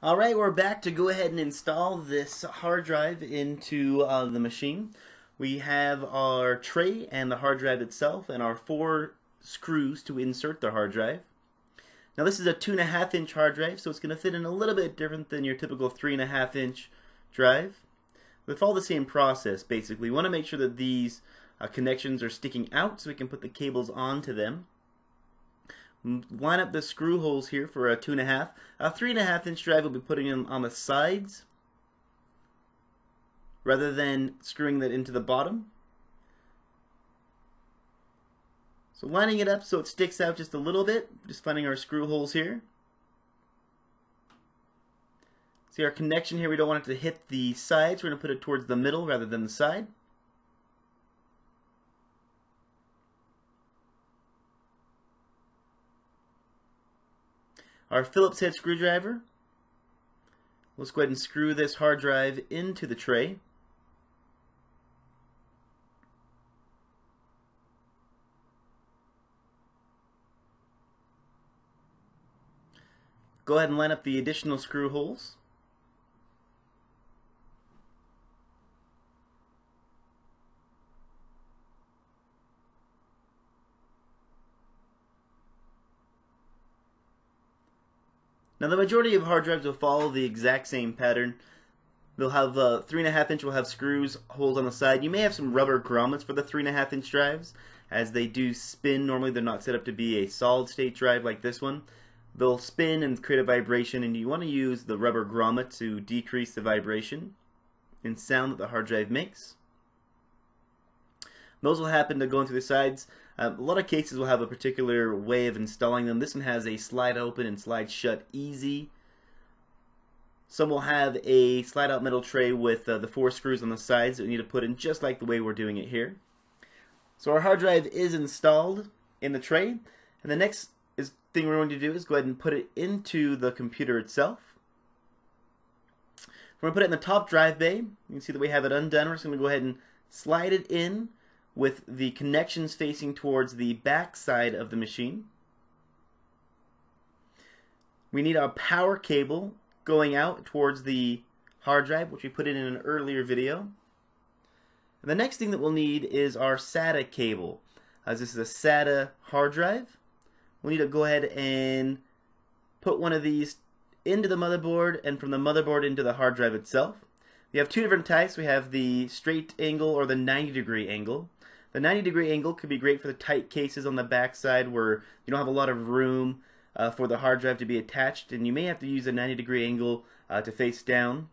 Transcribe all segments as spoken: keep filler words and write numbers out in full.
Alright, we're back to go ahead and install this hard drive into uh, the machine. We have our tray and the hard drive itself and our four screws to insert the hard drive. Now this is a two and a half inch hard drive, so it's going to fit in a little bit different than your typical three and a half inch drive. We follow the same process basically. We want to make sure that these uh, connections are sticking out so we can put the cables onto them. Line up the screw holes here for a two and a half. A three and a half inch drive will be putting them on the sides rather than screwing that into the bottom. So lining it up so it sticks out just a little bit, just finding our screw holes here. See our connection here, we don't want it to hit the sides, we're going to put it towards the middle rather than the side. Our Phillips head screwdriver. Let's go ahead and screw this hard drive into the tray. Go ahead and line up the additional screw holes. Now the majority of hard drives will follow the exact same pattern. They'll have uh, three and a half inch will have screws, holes on the side. You may have some rubber grommets for the three and a half inch drives, as they do spin. Normally they're not set up to be a solid state drive like this one. They'll spin and create a vibration, and you want to use the rubber grommet to decrease the vibration and sound that the hard drive makes. Those will happen to go into the sides. Uh, a lot of cases will have a particular way of installing them. This one has a slide open and slide shut easy. Some will have a slide out metal tray with uh, the four screws on the sides that we need to put in just like the way we're doing it here. So our hard drive is installed in the tray, and the next is, thing we're going to do is go ahead and put it into the computer itself. We're going to put it in the top drive bay. You can see that we have it undone. We're just going to go ahead and slide it in with the connections facing towards the back side of the machine. We need our power cable going out towards the hard drive, which we put in in an earlier video. And the next thing that we'll need is our SATA cable. As this is a SATA hard drive, we need to go ahead and put one of these into the motherboard and from the motherboard into the hard drive itself. We have two different types. We have the straight angle or the ninety degree angle. The ninety degree angle could be great for the tight cases on the back side where you don't have a lot of room uh, for the hard drive to be attached, and you may have to use a ninety degree angle uh, to face down.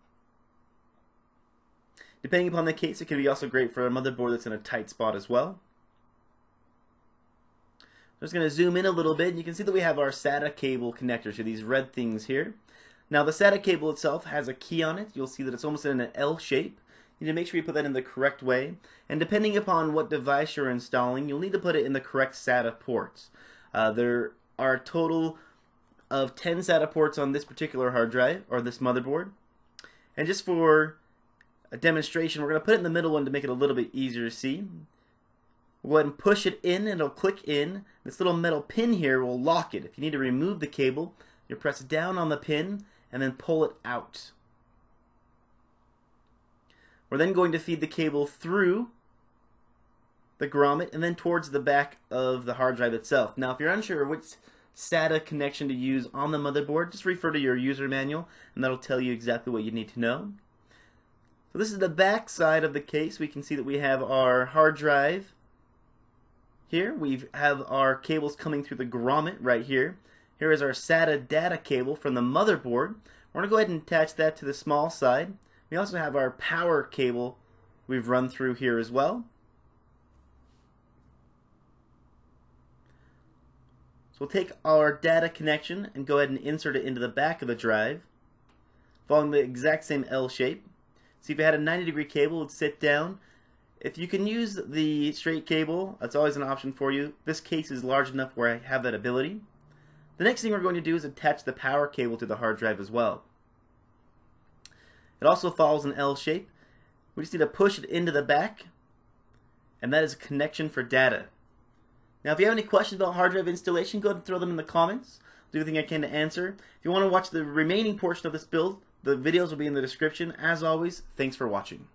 Depending upon the case, it can be also great for a motherboard that's in a tight spot as well. I'm just going to zoom in a little bit, and you can see that we have our SATA cable connectors, so these red things here. Now the SATA cable itself has a key on it. You'll see that it's almost in an L shape. You need to make sure you put that in the correct way. And depending upon what device you're installing, you'll need to put it in the correct SATA ports. Uh, there are a total of ten SATA ports on this particular hard drive, or this motherboard. And just for a demonstration, we're going to put it in the middle one to make it a little bit easier to see. We'll go ahead and push it in, and it'll click in. This little metal pin here will lock it. If you need to remove the cable, you press down on the pin and then pull it out. We're then going to feed the cable through the grommet and then towards the back of the hard drive itself. Now if you're unsure which SATA connection to use on the motherboard, just refer to your user manual and that'll tell you exactly what you need to know. So this is the back side of the case. We can see that we have our hard drive here. We have our cables coming through the grommet right here. Here is our SATA data cable from the motherboard. We're going to go ahead and attach that to the small side. We also have our power cable we've run through here as well. So we'll take our data connection and go ahead and insert it into the back of the drive, following the exact same L shape. See, if you had a ninety degree cable, it would sit down. If you can use the straight cable, that's always an option for you. This case is large enough where I have that ability. The next thing we're going to do is attach the power cable to the hard drive as well. It also follows an L shape. We just need to push it into the back, and that is a connection for data. Now if you have any questions about hard drive installation, go ahead and throw them in the comments. do everything I can to answer. If you want to watch the remaining portion of this build, the videos will be in the description. As always, thanks for watching.